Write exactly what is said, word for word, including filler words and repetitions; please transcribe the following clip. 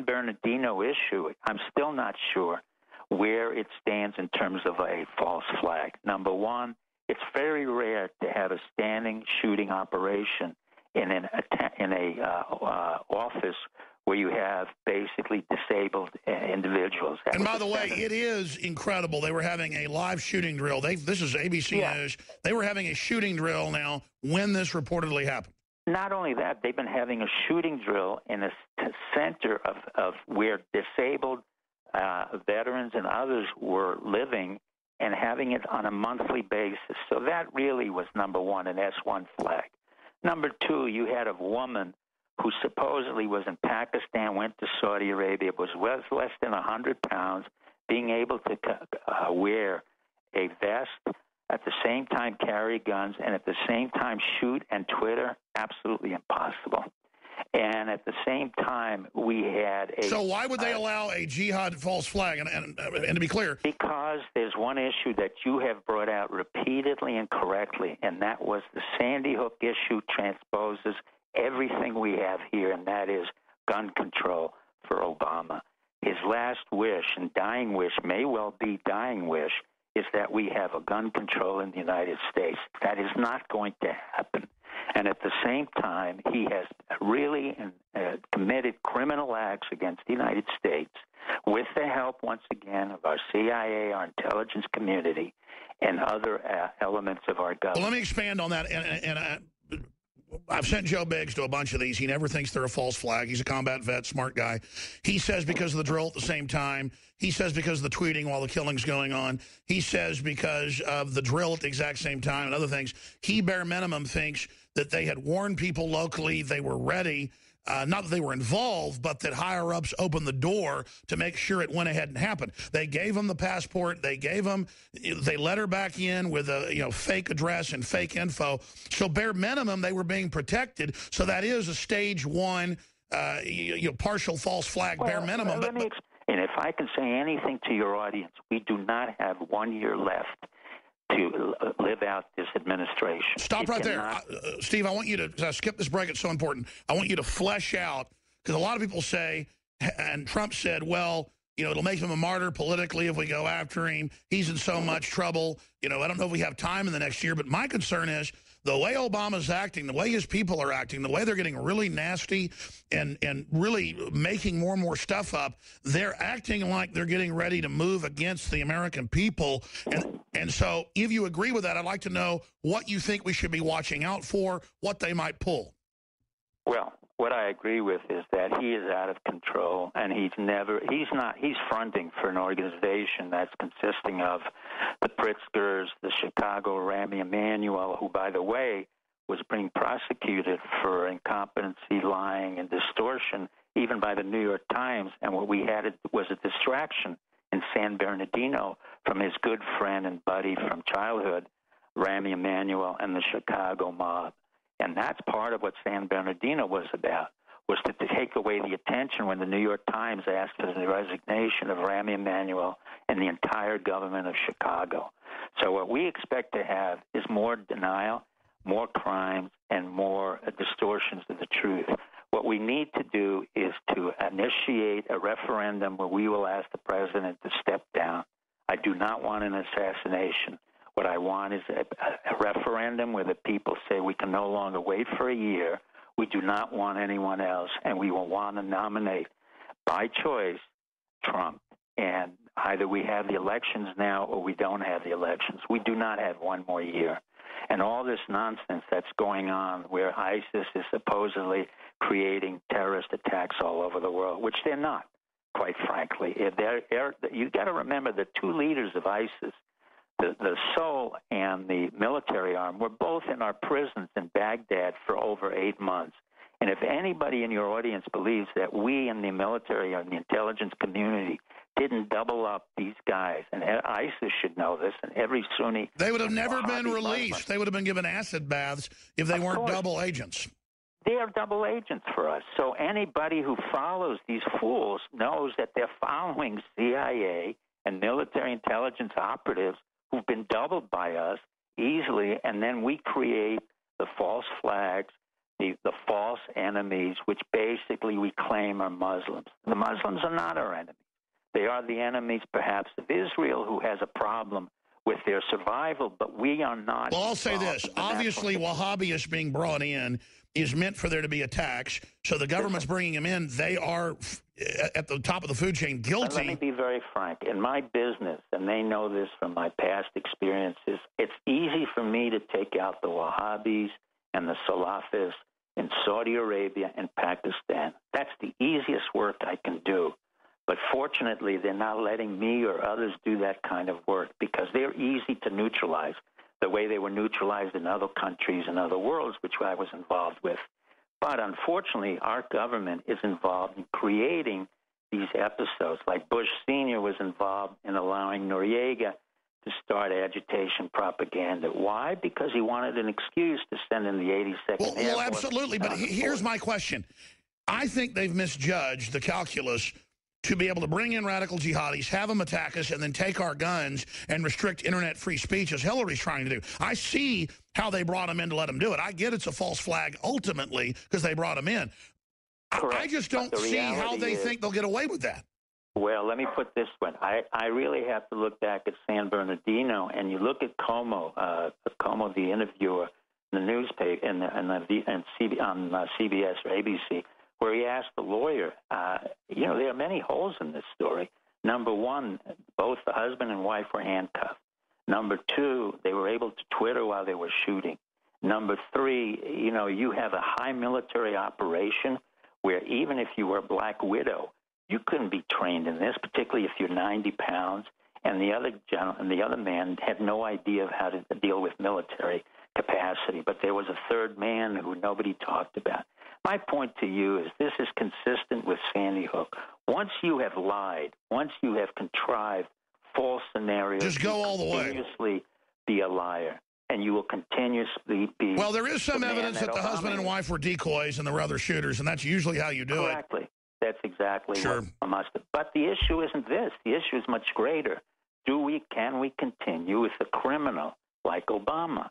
San Bernardino issue, I'm still not sure where it stands in terms of a false flag. Number one, it's very rare to have a standing shooting operation in an in a uh, uh, office where you have basically disabled uh, individuals. That and by the way, it is incredible. They were having a live shooting drill. They this is A B C yeah. News. They were having a shooting drill now when this reportedly happened. Not only that, they've been having a shooting drill in the center of, of where disabled uh, veterans and others were living, and having it on a monthly basis. So that really was, number one, an S one flag. Number two, you had a woman who supposedly was in Pakistan, went to Saudi Arabia, was less than one hundred pounds, being able to uh, wear a vest, at the same time carry guns, and at the same time shoot and Twitter, absolutely impossible. And at the same time, we had a... So why would they uh, allow a jihad false flag? And, and, and to be clear... Because there's one issue that you have brought out repeatedly and correctly, and that was the Sandy Hook issue transposes everything we have here, and that is gun control for Obama. His last wish and dying wish, may well be dying wish, is that we have a gun control in the United States. That is not going to happen. And at the same time, he has really uh, committed criminal acts against the United States with the help, once again, of our C I A, our intelligence community, and other uh, elements of our government. Well, let me expand on that. And, and, and I, I've sent Joe Biggs to a bunch of these. He never thinks they're a false flag. He's a combat vet, smart guy. He says because of the drill at the same time. He says because of the tweeting while the killing's going on. He says because of the drill at the exact same time and other things. He, bare minimum, thinks that they had warned people locally, they were ready, uh, not that they were involved, but that higher-ups opened the door to make sure it went ahead and happened. They gave them the passport, they gave them, they let her back in with a you know fake address and fake info. So bare minimum, they were being protected. So that is a stage one, uh, you, you know, partial false flag, well, bare minimum. Let but, me but, and if I can say anything to your audience, we do not have one year left to live out this administration. Stop right there. Uh, Steve, I want you to, because I skipped this break, it's so important, I want you to flesh out, because a lot of people say, and Trump said, well, you know, it'll make him a martyr politically if we go after him. He's in so much trouble. You know, I don't know if we have time in the next year, but my concern is the way Obama's acting, the way his people are acting, the way they're getting really nasty and, and really making more and more stuff up, they're acting like they're getting ready to move against the American people. And, and so if you agree with that, I'd like to know what you think we should be watching out for, what they might pull. Well, what I agree with is that he is out of control, and he's never, he's not, he's fronting for an organization that's consisting of the Pritzkers, the Chicago Rami Emanuel, who, by the way, was being prosecuted for incompetency, lying, and distortion, even by the New York Times. And what we had was a distraction in San Bernardino from his good friend and buddy from childhood, Rami Emanuel, and the Chicago mob. And that's part of what San Bernardino was about, was to, to take away the attention when the New York Times asked for the resignation of Rami Emanuel and the entire government of Chicago. So what we expect to have is more denial, more crimes, and more uh, distortions of the truth. What we need to do is to initiate a referendum where we will ask the president to step down. I do not want an assassination. What I want is a, a referendum where the people say we can no longer wait for a year. We do not want anyone else, and we will want to nominate by choice Trump. And either we have the elections now or we don't have the elections. We do not have one more year. And all this nonsense that's going on where ISIS is supposedly creating terrorist attacks all over the world, which they're not, quite frankly. They're, they're, you've got to remember the two leaders of ISIS, The, the S O L and the military arm, were both in our prisons in Baghdad for over eight months. And if anybody in your audience believes that we in the military or in the intelligence community didn't double up these guys, and ISIS should know this, and every Sunni... They would have never been released. They would have been given acid baths if they weren't double agents. They are double agents for us. So anybody who follows these fools knows that they're following C I A and military intelligence operatives who've been doubled by us easily, and then we create the false flags, the, the false false enemies, which basically we claim are Muslims. The Muslims are not our enemies. They are the enemies, perhaps, of Israel, who has a problem with their survival, but we are not. Well, I'll say this. Obviously, Wahhabists being brought in is meant for there to be attacks, so the government's bringing them in. They are, at the top of the food chain, guilty. Let me be very frank. In my business, and they know this from my past experiences, it's easy for me to take out the Wahhabis and the Salafists in Saudi Arabia and Pakistan. That's the easiest work I can do. But fortunately, they're not letting me or others do that kind of work because they're easy to neutralize the way they were neutralized in other countries and other worlds, which I was involved with. But unfortunately, our government is involved in creating these episodes. Like Bush Senior was involved in allowing Noriega to start agitation propaganda. Why? Because he wanted an excuse to send in the eighty-second Air Force. Well, well, absolutely, but here's my question. I think they've misjudged the calculus to be able to bring in radical jihadis, have them attack us, and then take our guns and restrict internet free speech as Hillary's trying to do. I see how they brought them in to let them do it. I get it's a false flag ultimately because they brought them in. Correct. I just don't see how they is, think they'll get away with that. Well, let me put this one. I, I really have to look back at San Bernardino, and you look at Como, uh, Como the interviewer in the newspaper and on uh, C B S or A B C, where he asked the lawyer, uh, you know, there are many holes in this story. Number one, both the husband and wife were handcuffed. Number two, they were able to Twitter while they were shooting. Number three, you know, you have a high military operation where even if you were a black widow, you couldn't be trained in this, particularly if you're ninety pounds. And the other general, and the other man had no idea of how to deal with military capacity. But there was a third man who nobody talked about. My point to you is this is consistent with Sandy Hook. Once you have lied, once you have contrived false scenarios, just go all the way. Continuously be a liar, and you will continuously be. Well, there is some evidence that the husband and wife were decoys and there were other shooters, and that's usually how you do it. Exactly. That's exactly what I must have. But the issue isn't this. The issue is much greater. Do we? Can we continue with a criminal like Obama?